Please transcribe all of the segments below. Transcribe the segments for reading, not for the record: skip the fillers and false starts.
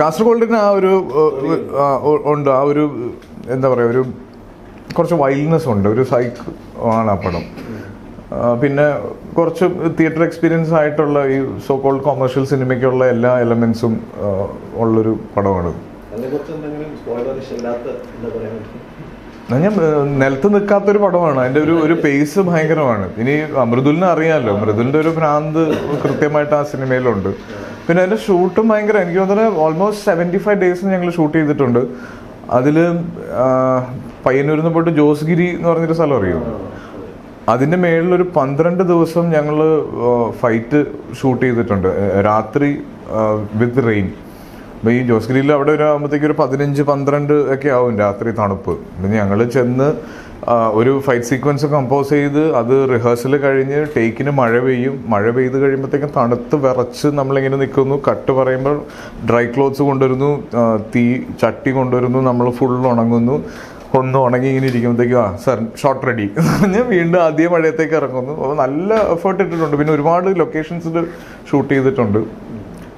കാസർഗോഡിന് ആ ഒരു ഉണ്ട്, ആ ഒരു എന്താ പറയുക, ഒരു കുറച്ച് വൈൽഡ്നെസ് ഉണ്ട്, ഒരു സൈക്ക് ആണ് ആ പടം. പിന്നെ കുറച്ച് തിയേറ്റർ എക്സ്പീരിയൻസ് ആയിട്ടുള്ള ഈ സോ കോൾഡ് കൊമേഴ്ഷ്യൽ സിനിമയ്ക്കുള്ള എല്ലാ എലമെൻസും ഉള്ളൊരു പടമാണ്. ഞാൻ നിലത്ത് നിൽക്കാത്തൊരു പടമാണ്. അതിൻ്റെ ഒരു പേസ് ഭയങ്കരമാണ്. ഇനി മൃദുലിനെ അറിയാമല്ലോ, മൃദുലിൻ്റെ ഒരു ഭ്രാന്ത് കൃത്യമായിട്ട് ആ സിനിമയിലുണ്ട്. പിന്നെ അതിൻ്റെ ഷൂട്ടും ഭയങ്കര, എനിക്ക് തോന്നുന്നത് ഓൾമോസ്റ്റ് 75 days ഞങ്ങൾ ഷൂട്ട് ചെയ്തിട്ടുണ്ട്. അതിൽ പയ്യന്നൂരിന്ന് പോയിട്ട് ജോസ്ഗിരി എന്ന് പറഞ്ഞൊരു സ്ഥലം അറിയുമോ, അതിൻ്റെ മേളിലൊരു 12 ദിവസം ഞങ്ങൾ ഫൈറ്റ് ഷൂട്ട് ചെയ്തിട്ടുണ്ട്, രാത്രി വിത്ത് റെയിൻ. അപ്പോൾ ഈ ജോസ്ഗിരിയിൽ അവിടെ ഒരു ആകുമ്പോഴത്തേക്ക് ഒരു 15-12 ഒക്കെ ആവും രാത്രി തണുപ്പ്. പിന്നെ ഞങ്ങൾ ചെന്ന് ഒരു ഫൈറ്റ് സീക്വൻസ് കമ്പോസ് ചെയ്ത് അത് റിഹേഴ്സൽ കഴിഞ്ഞ് ടേക്കിന് മഴ പെയ്യും. മഴ പെയ്ത് കഴിയുമ്പോഴത്തേക്കും തണുത്ത് വിറച്ച് നമ്മളിങ്ങനെ നിൽക്കുന്നു. കട്ട് പറയുമ്പോൾ ഡ്രൈ ക്ലോത്ത്സ് കൊണ്ടുവരുന്നു, തീ ചട്ടി കൊണ്ടുവരുന്നു, നമ്മൾ ഫുൾ ഉണങ്ങുന്നു. ഒന്ന് ഉണങ്ങി ഇങ്ങനെ ഇരിക്കുമ്പോഴത്തേക്കും ആ സാർ ഷോട്ട് റെഡി ഞാൻ വീണ്ടും ആദ്യ മഴയത്തേക്ക് ഇറങ്ങുന്നു. അപ്പോൾ നല്ല എഫേർട്ട് ഇട്ടിട്ടുണ്ട്. പിന്നെ ഒരുപാട് ലൊക്കേഷൻസിൽ ഷൂട്ട് ചെയ്തിട്ടുണ്ട്.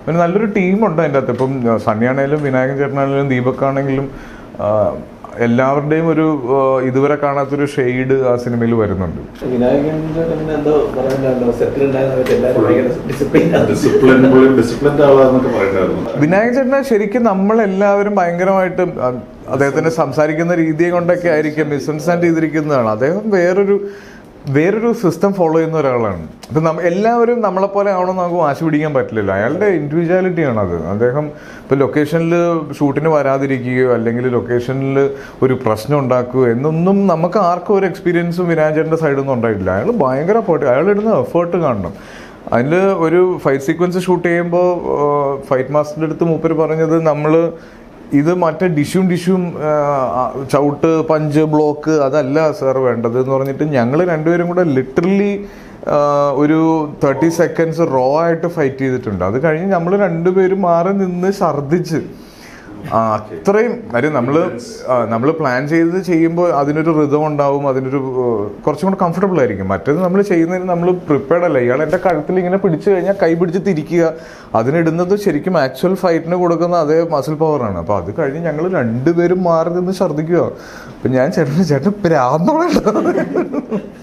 പിന്നെ നല്ലൊരു ടീമുണ്ട് അതിൻ്റെ അകത്ത്. ഇപ്പം സണ്ണിയാണെങ്കിലും വിനായകൻ ചേട്ടനാണെങ്കിലും ദീപക്കാണെങ്കിലും എല്ലാവരുടെയും ഒരു ഇതുവരെ കാണാത്തൊരു ഷെയ്ഡ് ആ സിനിമയിൽ വരുന്നുണ്ട്. വിനായകൻ ചേട്ടനെ ശരിക്കും നമ്മളെല്ലാവരും ഭയങ്കരമായിട്ട് അദ്ദേഹത്തിൻ്റെ സംസാരിക്കുന്ന രീതി കൊണ്ടൊക്കെ ആയിരിക്കും മിസ്അണ്ടർസ്റ്റാൻഡ് ചെയ്തിരിക്കുന്നതാണ്. അദ്ദേഹം വേറൊരു സിസ്റ്റം ഫോളോ ചെയ്യുന്ന ഒരാളാണ്. അപ്പം എല്ലാവരും നമ്മളെപ്പോലെ ആവണമെന്ന് നമുക്ക് വാശി പിടിക്കാൻ പറ്റില്ലല്ലോ. അയാളുടെ ഇൻഡിവിജ്വാലിറ്റിയാണത്. അദ്ദേഹം ഇപ്പോൾ ലൊക്കേഷനിൽ ഷൂട്ടിന് വരാതിരിക്കുകയോ അല്ലെങ്കിൽ ലൊക്കേഷനിൽ ഒരു പ്രശ്നം ഉണ്ടാക്കുകയോ എന്നൊന്നും നമുക്ക് ആർക്കും ഒരു എക്സ്പീരിയൻസും വിനായകൻ്റെ സൈഡിൽ നിന്നും ഉണ്ടായിട്ടില്ല. അയാൾ ഭയങ്കര എഫേർട്ട്, അയാളിടുന്ന എഫേർട്ട് കാണണം. അതിൽ ഒരു ഫൈറ്റ് സീക്വൻസ് ഷൂട്ട് ചെയ്യുമ്പോൾ ഫൈറ്റ് മാസ്റ്ററിൻ്റെ അടുത്ത് മൂപ്പർ പറഞ്ഞത്, നമ്മൾ ഇത് മറ്റേ ഡിഷും ചവിട്ട് പഞ്ച് ബ്ലോക്ക് അതല്ല സാർ വേണ്ടത് എന്ന് പറഞ്ഞിട്ട് ഞങ്ങൾ രണ്ടുപേരും കൂടെ ലിറ്ററലി ഒരു 30 seconds റോ ആയിട്ട് ഫൈറ്റ് ചെയ്തിട്ടുണ്ട്. അത് കഴിഞ്ഞ് നമ്മൾ രണ്ടുപേരും മാറി നിന്ന് ഛർദ്ദിച്ച് അത്രയും കാര്യം നമ്മൾ പ്ലാൻ ചെയ്ത് ചെയ്യുമ്പോൾ അതിനൊരു റിതം ഉണ്ടാവും, അതിനൊരു കുറച്ചും കൂടെ കംഫർട്ടബിൾ ആയിരിക്കും. മറ്റേത് നമ്മൾ ചെയ്യുന്നതിന് നമ്മൾ പ്രിപ്പയർഡ് അല്ല. ഇയാൾ എൻ്റെ കഴുത്തിൽ ഇങ്ങനെ പിടിച്ചു കഴിഞ്ഞാൽ കൈ പിടിച്ച് തിരിക്കുക, അതിനിടുന്നത് ശരിക്കും ആക്ച്വൽ ഫൈറ്റിന് കൊടുക്കുന്ന അതേ മസിൽ പവറാണ്. അപ്പോൾ അത് കഴിഞ്ഞ് ഞങ്ങൾ രണ്ടുപേരും മാറി നിന്ന് ഛർദ്ദിക്കുക. അപ്പം ഞാൻ ചേട്ടൻ പ്രാന്തോടെ